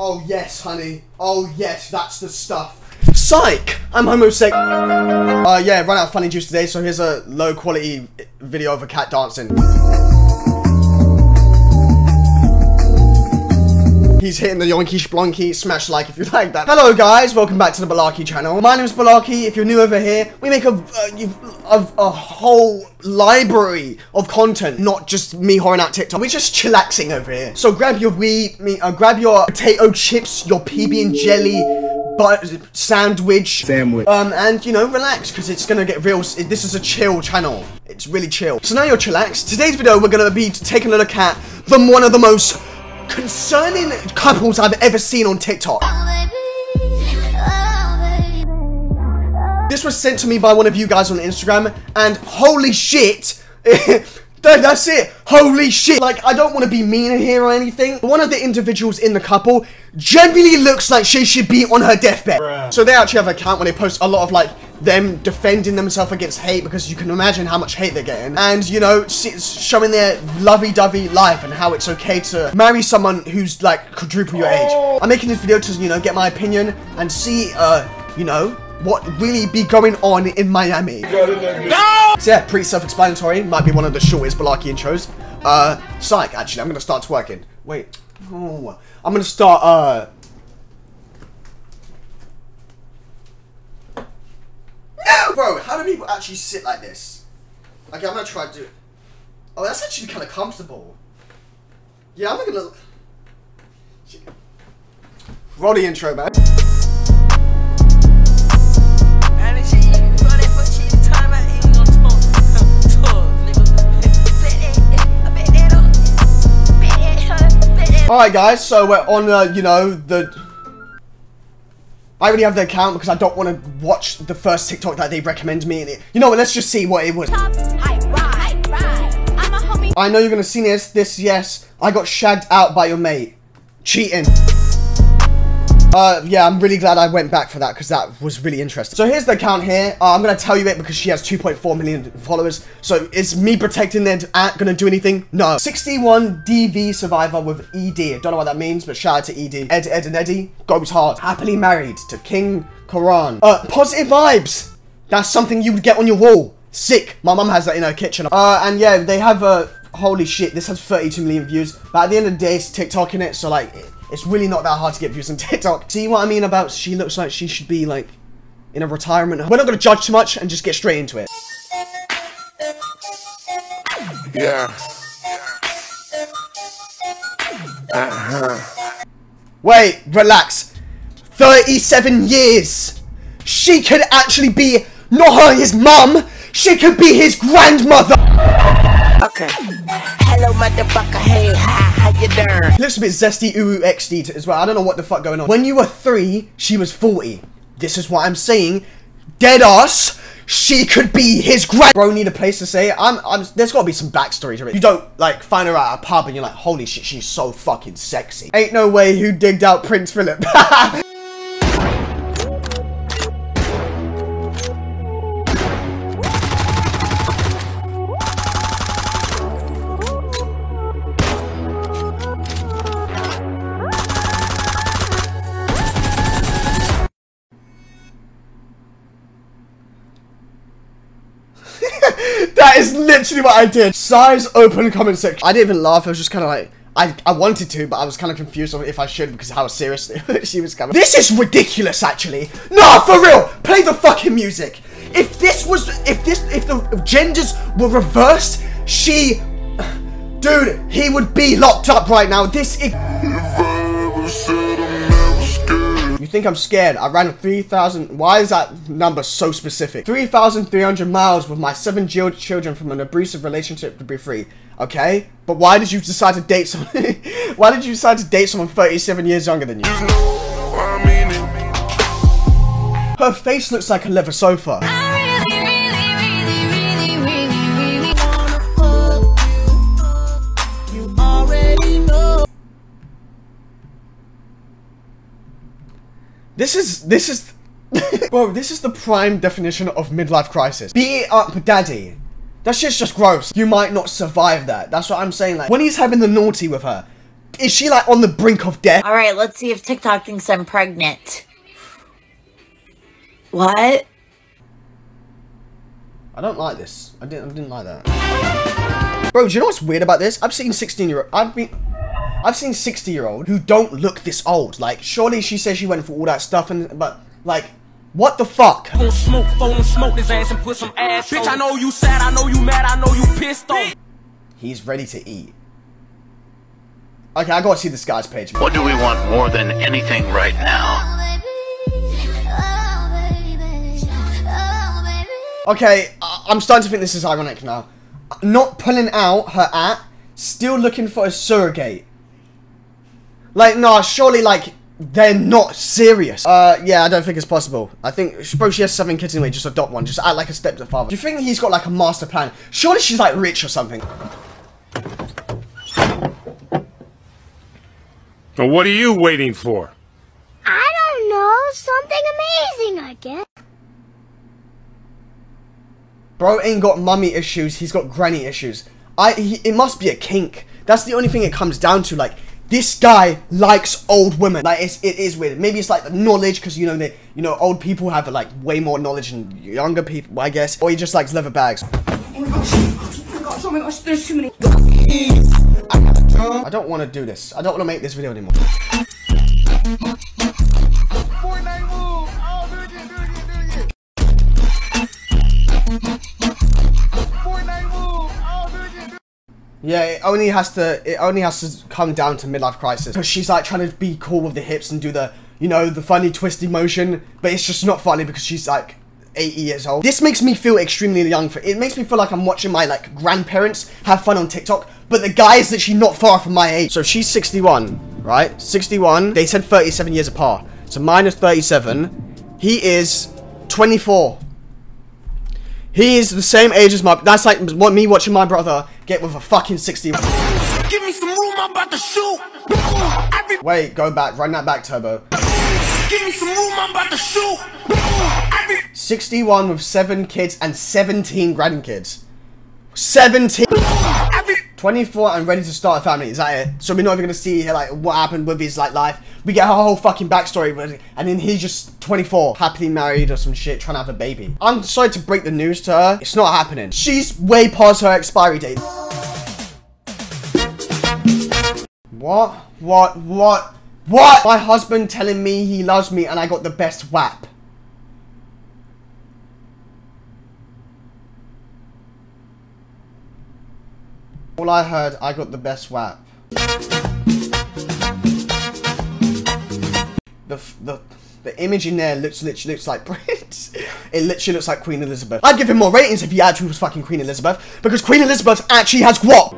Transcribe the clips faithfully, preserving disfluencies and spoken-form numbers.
Oh yes, honey. Oh yes, that's the stuff. Psych! I'm homosexual. Uh, yeah, ran out of funny juice today, so here's a low quality video of a cat dancing. He's hitting the yonky splonky, smash like if you like that. Hello guys, welcome back to the Balarke channel. My name is Balarke. If you're new over here, we make a, a, a, a whole library of content, not just me whoring out TikTok. We're just chillaxing over here. So grab your weed, me, uh, grab your potato chips, your P B and jelly, but sandwich, sandwich, um, and you know, relax, because it's gonna get real. This is a chill channel. It's really chill. So now you're chillaxed. Today's video, we're gonna be taking a look at from one of the most concerning couples I've ever seen on TikTok. Oh, baby. Oh, baby. This was sent to me by one of you guys on Instagram, and holy shit, that's it, holy shit. Like, I don't want to be mean here or anything, but one of the individuals in the couple genuinely looks like she should be on her deathbed. Bruh. So they actually have an account where they post a lot of like them defending themselves against hate, because you can imagine how much hate they're getting, and you know, showing their lovey-dovey life and how it's okay to marry someone who's like quadruple your age. I'm making this video to, you know, get my opinion and see, uh, you know, what really be going on in Miami. No! So yeah, pretty self-explanatory. Might be one of the shortest Balarke intros. Uh, psych, actually, I'm gonna start twerking. Wait, oh, I'm gonna start, uh, bro, how do people actually sit like this? Okay, I'm gonna try to do it. Oh, that's actually kind of comfortable. Yeah, I'm gonna... Roll the intro, man. Alright guys, so we're on, uh, you know, the... I already have the account because I don't want to watch the first TikTok that they recommend me. And it, you know what, let's just see what it was. I, ride, ride. I'm a homie. I know you're going to see this, this, yes. I got shagged out by your mate. Cheating. Uh, yeah, I'm really glad I went back for that because that was really interesting. So here's the account here. Uh, I'm going to tell you it because she has two point four million followers. So is me protecting them going to do anything? No. sixty-one D V survivor with E D. I don't know what that means, but shout out to E D. Ed, Ed and Eddie goes hard. Happily married to King Quran. Uh, positive vibes. That's something you would get on your wall. Sick. My mum has that in her kitchen. Uh, and yeah, they have a... Uh, holy shit, this has thirty-two million views. But at the end of the day, it's TikTok in it. So like... It, It's really not that hard to get views on TikTok. See what I mean about she looks like she should be like in a retirement home? We're not gonna judge too much and just get straight into it. Yeah. Uh-huh. Wait, relax. thirty-seven years. She could actually be not her, his mum. She could be his grandmother. Okay. Hello, motherfucker. Hey, hi, how you doing? He looks a bit zesty, ooh, X D as well. I don't know what the fuck going on. When you were three, she was forty. This is what I'm saying. Dead ass. She could be his grand. Bro, need a place to say it. I'm. I'm. There's got to be some backstory to it. You don't like find her at a pub and you're like, holy shit, she's so fucking sexy. Ain't no way who digged out Prince Philip. That is literally what I did. Size open comment section. I didn't even laugh. I was just kind of like, I, I wanted to, but I was kind of confused on if I should because how serious she was coming. This is ridiculous, actually. Nah, for real. Play the fucking music. If this was, if this, if the genders were reversed, she, dude, he would be locked up right now. This is. You think I'm scared? I ran three thousand... Why is that number so specific? three thousand three hundred miles with my seven children from an abusive relationship to be free. Okay? But why did you decide to date someone... why did you decide to date someone thirty-seven years younger than you? Her face looks like a leather sofa. This is, this is, bro, this is the prime definition of midlife crisis. Beat it up, daddy. That shit's just gross. You might not survive that. That's what I'm saying. Like, when he's having the naughty with her, Is she like on the brink of death? Alright, let's see if TikTok thinks I'm pregnant. What? I don't like this. I didn't, I didn't like that. Bro, do you know what's weird about this? I've seen sixteen year old, I've been, I've seen sixty year old who don't look this old. Like, surely she says she went for all that stuff and, but like, what the fuck? Gonna smoke, phone, smoke his ass and put some ass. Bitch, I know you sad, I know you mad, I know you pissed off. He's ready to eat. Okay, I gotta see this guy's page. What do we want more than anything right now? Okay, I'm starting to think this is ironic now. Not pulling out her at, still looking for a surrogate. Like, nah, surely, like, they're not serious. Uh, yeah, I don't think it's possible. I think, bro, she has seven kids anyway, just adopt one. Just act like a stepfather. Do you think he's got, like, a master plan? Surely she's, like, rich or something. Well, what are you waiting for? I don't know. Something amazing, I guess. Bro ain't got mummy issues, he's got granny issues. I he, it must be a kink. That's the only thing it comes down to. Like, this guy likes old women. Like, it's, it is weird. Maybe it's like the knowledge, because you know that, you know, old people have like way more knowledge than younger people, I guess. Or he just likes leather bags. Oh my gosh, oh my gosh, oh my gosh, there's too many. I don't want to do this. I don't want to make this video anymore. Yeah, it only has to, it only has to come down to midlife crisis. Because she's like trying to be cool with the hips and do the, you know, the funny twisty motion. But it's just not funny because she's like eighty years old. This makes me feel extremely young. For It makes me feel like I'm watching my like grandparents have fun on TikTok. But the guy is literally not far from my age. So she's sixty-one, right? sixty-one. They said thirty-seven years apart. So mine is thirty-seven. He is twenty-four. He is the same age as my- that's like what me watching my brother get with a fucking sixty- Give me some room, I'm about to shoot! Every Wait, go back, run that back, Turbo. Give me some room, I'm about to shoot! Every sixty-one with seven kids and seventeen grandkids. seventeen! Every twenty-four and ready to start a family, is that it? So we're not even gonna see like what happened with his like life. We get her whole fucking backstory, and then he's just twenty-four, happily married or some shit, trying to have a baby. I'm sorry to break the news to her. It's not happening. She's way past her expiry date. What? What? What? What? My husband telling me he loves me and I got the best whap. All I heard, I got the best whap. The, the the image in there looks literally looks like Prince. It literally looks like Queen Elizabeth. I'd give him more ratings if he actually was fucking Queen Elizabeth, because Queen Elizabeth actually has guap.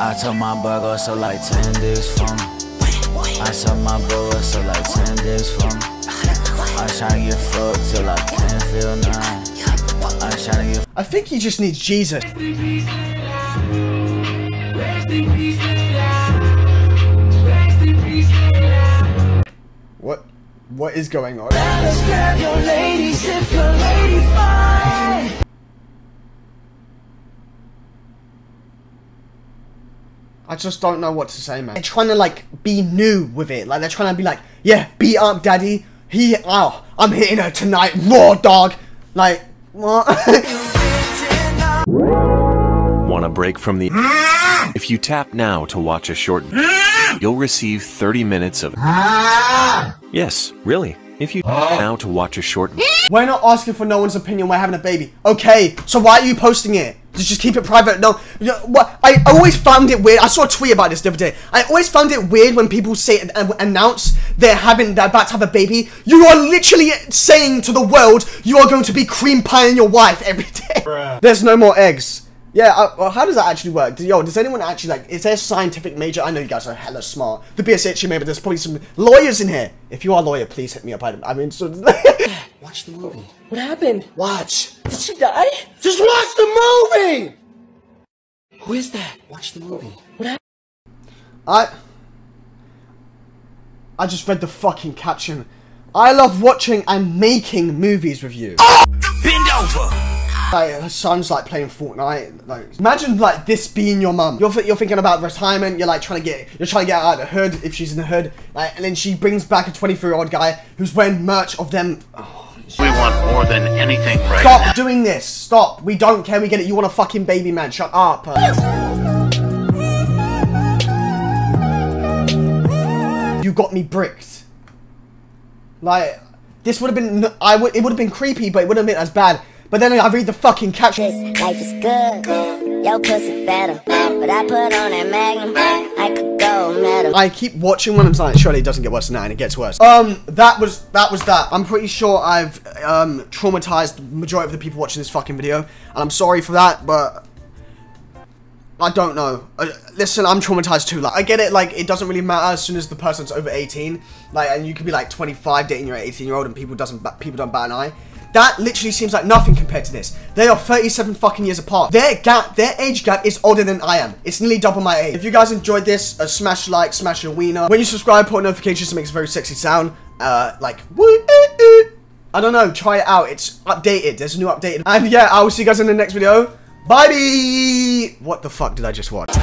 I took my burger so like ten days from. I took my burger so like ten days from. I tryna get fucked till I can't feel none. I tryna get. I think he just needs Jesus. What, what is going on? I just don't know what to say, man. They're trying to like be new with it. Like they're trying to be like, yeah, beat up daddy. He, oh, I'm hitting her tonight, raw dog. Like, what? Want a break from the? If you tap now to watch a short, you'll receive thirty minutes of. Yes, really. If you oh. now to watch a short. We're not asking for no one's opinion. We're having a baby. Okay, so why are you posting it? Just keep it private. No, you know, what? I always found it weird. I saw a tweet about this the other day. I always found it weird when people say uh, announce they're having they're about to have a baby. You are literally saying to the world you are going to be cream pieing your wife every day. Bruh. There's no more eggs. Yeah, uh, well, how does that actually work? Yo, does anyone actually, like, is there a scientific major? I know you guys are hella smart. The B S H, maybe there's probably some lawyers in here. If you are a lawyer, please hit me up. I, I mean, so watch the movie. What happened? Watch. Did she die? Just watch the movie! Who is that? Watch the movie. What happened? I... I just read the fucking caption. I love watching and making movies with you. Bend over! Like, her son's like playing Fortnite. Like, imagine like this being your mum. You're, th you're thinking about retirement. You're like trying to get, you're trying to get out of the hood if she's in the hood. Like, and then she brings back a twenty-three year old guy who's wearing merch of them. Oh. We want more than anything right now. Stop doing this. Stop. We don't care. We get it. You want a fucking baby, man. Shut up. You got me bricked. Like, this would have been, I would, it would have been creepy, but it wouldn't have been as bad. But then I read the fucking caption. Life is good. Yo, pussy better. But I put on that magnum. I could go metal. I keep watching one. I'm like, surely it doesn't get worse than that, and it gets worse. Um, that was that was that. I'm pretty sure I've um traumatized the majority of the people watching this fucking video, and I'm sorry for that, but. I don't know. Uh, listen, I'm traumatized too. Like, I get it. Like, it doesn't really matter as soon as the person's over eighteen. Like, and you could be like twenty-five dating your eighteen year old, and people doesn't people don't bat an eye. That literally seems like nothing compared to this. They are thirty-seven fucking years apart. Their gap, their age gap is older than I am. It's nearly double my age. If you guys enjoyed this, uh, smash like, smash your wiener. When you subscribe, put notifications. It makes a very sexy sound. Uh, like woo. I don't know. Try it out. It's updated. There's a new update. And yeah, I will see you guys in the next video. Bye-bye! What the fuck did I just watch?